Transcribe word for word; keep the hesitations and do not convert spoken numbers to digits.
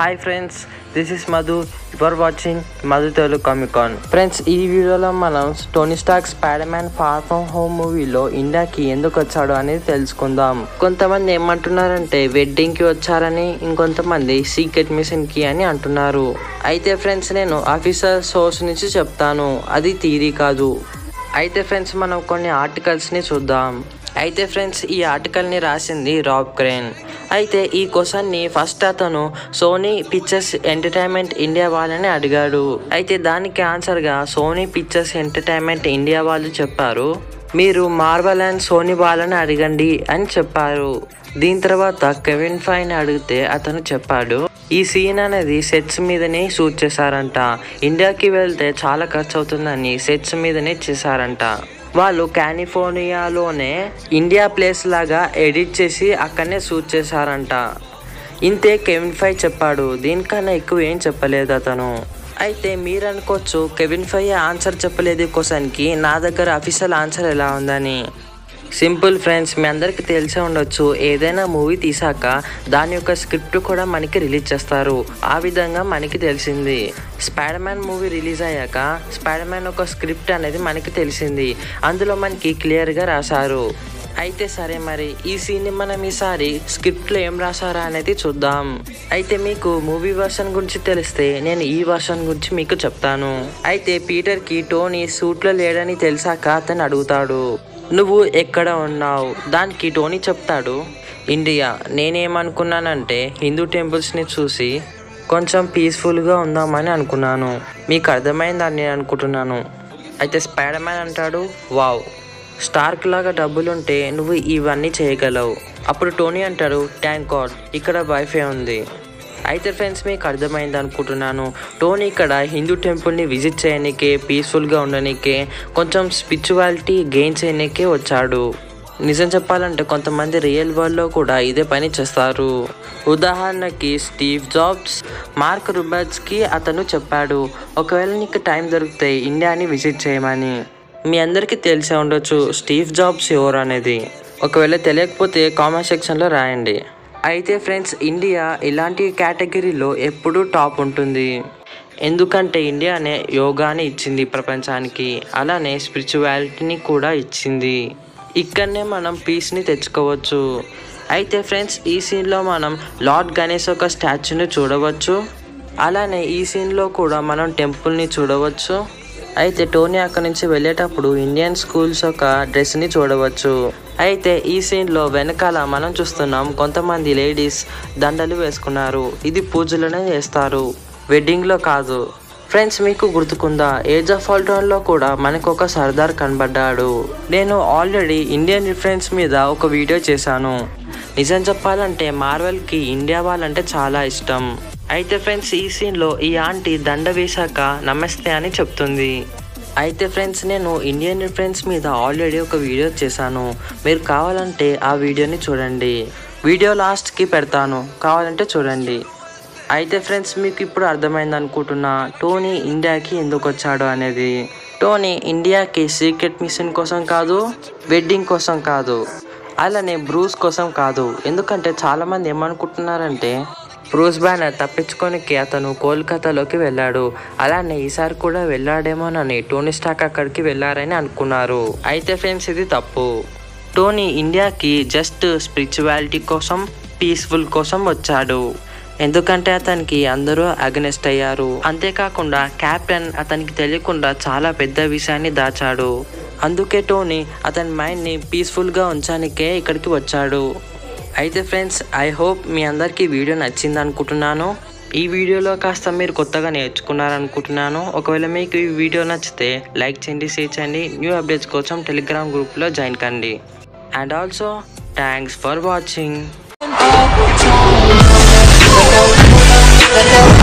Hi friends, this is Madhu. You are watching Madhu Telugu comic con. Friends, ఈ వీడియోలో మనం Tony Stark spider man far from home మూవీలో ఇండియాకి ఎందుకు వచ్చాడు అనేది తెలుసుకుందాం. కొంతమంది ఏమంటున్నారంటే వెడ్డింగ్కి వచ్చారని, ఇంకొంతమంది సీక్రెట్ మిషన్కి అని అంటున్నారు. అయితే ఫ్రెండ్స్, నేను ఆఫీసర్ సోర్స్ నుంచి చెప్తాను, అది థియరీ కాదు. అయితే ఫ్రెండ్స్, మనం కొన్ని ఆర్టికల్స్ని చూద్దాం. అయితే ఫ్రెండ్స్, ఈ ఆర్టికల్ని రాసింది రాబ్ క్రేన్. అయితే ఈ క్వశ్చన్ని ఫస్ట్ అతను సోనీ పిక్చర్స్ ఎంటర్టైన్మెంట్ ఇండియా వాళ్ళని అడిగాడు. అయితే దానికి ఆన్సర్గా సోనీ పిక్చర్స్ ఎంటర్టైన్మెంట్ ఇండియా వాళ్ళు చెప్పారు, మీరు మార్వెల్ అండ్ సోనీ వాళ్ళని అడగండి అని చెప్పారు. దీని తర్వాత కెవిన్ ఫైన్ అడిగితే అతను చెప్పాడు, ఈ సీన్ అనేది సెట్స్ మీదనే షూట్ చేశారంట, ఇండియాకి వెళ్తే చాలా ఖర్చు అవుతుందని సెట్స్ మీదనే చేశారంట. వాళ్ళు కాలిఫోర్నియాలోనే ఇండియా ప్లేస్ లాగా ఎడిట్ చేసి అక్కడనే షూట్ చేశారంట. ఇంతే కెవిన్ ఫై చెప్పాడు, దీనికన్నా ఎక్కువ ఏం చెప్పలేదు అతను. అయితే మీరు అనుకోవచ్చు, కెవిన్ ఫై ఆన్సర్ చెప్పలేదు క్వశ్చన్కి, నా దగ్గర అఫీషియల్ ఆన్సర్ ఎలా ఉందని. సింపుల్ ఫ్రెండ్స్, మీ అందరికీ తెలిసే ఉండొచ్చు, ఏదైనా మూవీ తీసాక దాని యొక్క స్క్రిప్ట్ కూడా మనకి రిలీజ్ చేస్తారు. ఆ విధంగా మనకి తెలిసింది స్పైడర్ మ్యాన్ మూవీ రిలీజ్ అయ్యాక స్పైడర్ మ్యాన్ ఒక స్క్రిప్ట్ అనేది మనకి తెలిసింది, అందులో మనకి క్లియర్గా రాశారు. అయితే సరే, మరి ఈ సీన్ని మనం ఈసారి స్క్రిప్ట్లో ఏం రాశారా అనేది చూద్దాం. అయితే మీకు మూవీ వర్షన్ గురించి తెలిస్తే నేను ఈ వర్షన్ గురించి మీకు చెప్తాను. అయితే పీటర్కి టోనీ సూట్లో లేడని తెలిసాక అతను అడుగుతాడు, నువ్వు ఎక్కడ ఉన్నావు? దానికి టోనీ చెప్తాడు, ఇండియా. నేనేమనుకున్నానంటే హిందూ టెంపుల్స్ని చూసి కొంచెం పీస్ఫుల్గా ఉందామని అనుకున్నాను, మీకు అర్థమైందని నేను అనుకుంటున్నాను. అయితే స్పైడర్ మ్యాన్ అంటాడు, వావ్, స్టార్క్ లాగా డబ్బులుంటే నువ్వు ఇవన్నీ చేయగలవు. అప్పుడు టోనీ అంటాడు, థ్యాంక్ గాడ్, ఇక్కడ వైఫై ఉంది. అయితే ఫ్రెండ్స్, మీకు అర్థమైంది అనుకుంటున్నాను, టోనీ ఇక్కడ హిందూ టెంపుల్ని విజిట్ చేయడానికే, పీస్ఫుల్గా ఉండడానికే, కొంచెం స్పిరిచువాలిటీ గెయిన్ చేయడానికే వచ్చాడు. నిజం చెప్పాలంటే కొంతమంది రియల్ వరల్డ్లో కూడా ఇదే పని చేస్తారు. ఉదాహరణకి స్టీవ్ జాబ్స్, మార్క్ రుబర్స్కి అతను చెప్పాడు, ఒకవేళ నీకు టైం దొరికితే ఇండియాని విజిట్ చేయమని. మీ అందరికీ తెలిసే ఉండొచ్చు స్టీవ్ జాబ్స్ ఎవరు అనేది, ఒకవేళ తెలియకపోతే కామెంట్ సెక్షన్లో రాయండి. అయితే ఫ్రెండ్స్, ఇండియా ఇలాంటి కేటగిరీలో ఎప్పుడూ టాప్ ఉంటుంది, ఎందుకంటే ఇండియానే యోగాని ఇచ్చింది ప్రపంచానికి, అలానే స్పిరిచువాలిటీని కూడా ఇచ్చింది. ఇక్కడనే మనం పీస్ని తెచ్చుకోవచ్చు. అయితే ఫ్రెండ్స్, ఈ సీన్లో మనం లార్డ్ గణేష్ ఒక స్టాచ్యూని చూడవచ్చు, అలానే ఈ సీన్లో కూడా మనం టెంపుల్ని చూడవచ్చు. అయితే టోనీ అక్కడి నుంచి వెళ్ళేటప్పుడు ఇండియన్ స్కూల్స్ ఒక డ్రెస్ని చూడవచ్చు. అయితే ఈ సీన్లో వెనకాల మనం చూస్తున్నాం కొంతమంది లేడీస్ దండలు వేసుకున్నారు, ఇది పూజలోనే చేస్తారు, వెడ్డింగ్లో కాదు. ఫ్రెండ్స్, మీకు గుర్తుకుందా, ఏజ్ ఆఫ్ ఆల్ట్రాన్లో కూడా మనకు ఒక సర్దార్ కనబడ్డాడు. నేను ఆల్రెడీ ఇండియన్ రిఫరెన్స్ మీద ఒక వీడియో చేశాను. నిజం చెప్పాలంటే మార్వెల్కి ఇండియా వాళ్ళంటే చాలా ఇష్టం. అయితే ఫ్రెండ్స్, ఈ సీన్లో ఈ ఆంటీ దండ వేశాక నమస్తే అని చెప్తుంది. అయితే ఫ్రెండ్స్, నేను ఇండియన్ రిఫరెన్స్ మీద ఆల్రెడీ ఒక వీడియో చేశాను, మీరు కావాలంటే ఆ వీడియోని చూడండి, వీడియో లాస్ట్కి పెడతాను, కావాలంటే చూడండి. అయితే ఫ్రెండ్స్, మీకు ఇప్పుడు అర్థమైంది అనుకుంటున్నా టోనీ ఇండియాకి ఎందుకు వచ్చాడు అనేది. టోనీ ఇండియాకి సీక్రెట్ మిషన్ కోసం కాదు, వెడ్డింగ్ కోసం కాదు, అలానే బ్రూస్ కోసం కాదు. ఎందుకంటే చాలామంది ఏమనుకుంటున్నారంటే బ్రూస్ బ్యానర్ తప్పించుకోనికి అతను కోల్కతాలోకి వెళ్ళాడు, అలానే ఈసారి కూడా వెళ్ళాడేమోనని టోనీ స్టార్క్ అక్కడికి వెళ్ళారని అనుకున్నారు. అయితే ఫ్రెండ్స్, ఇది తప్పు. టోనీ ఇండియాకి జస్ట్ స్పిరిచువాలిటీ కోసం, పీస్ఫుల్ కోసం వచ్చాడు, ఎందుకంటే అతనికి అందరూ అగెనెస్ట్ అయ్యారు. అంతేకాకుండా క్యాప్టెన్ అతనికి తెలియకుండా చాలా పెద్ద విషయాన్ని దాచాడు, అందుకే టోనీ అతని మైండ్ని పీస్ఫుల్గా ఉంచడానికే ఇక్కడికి వచ్చాడు. అయితే ఫ్రెండ్స్, ఐ హోప్ మీ అందరికీ వీడియో నచ్చింది అనుకుంటున్నాను. ఈ వీడియోలో కాస్త మీరు కొత్తగా నేర్చుకున్నారనుకుంటున్నాను. ఒకవేళ మీకు ఈ వీడియో నచ్చితే లైక్ చేయండి, షేర్ చేయండి. న్యూ అప్డేట్స్ కోసం టెలిగ్రామ్ గ్రూప్లో జాయిన్ కండి. And also thanks for watching.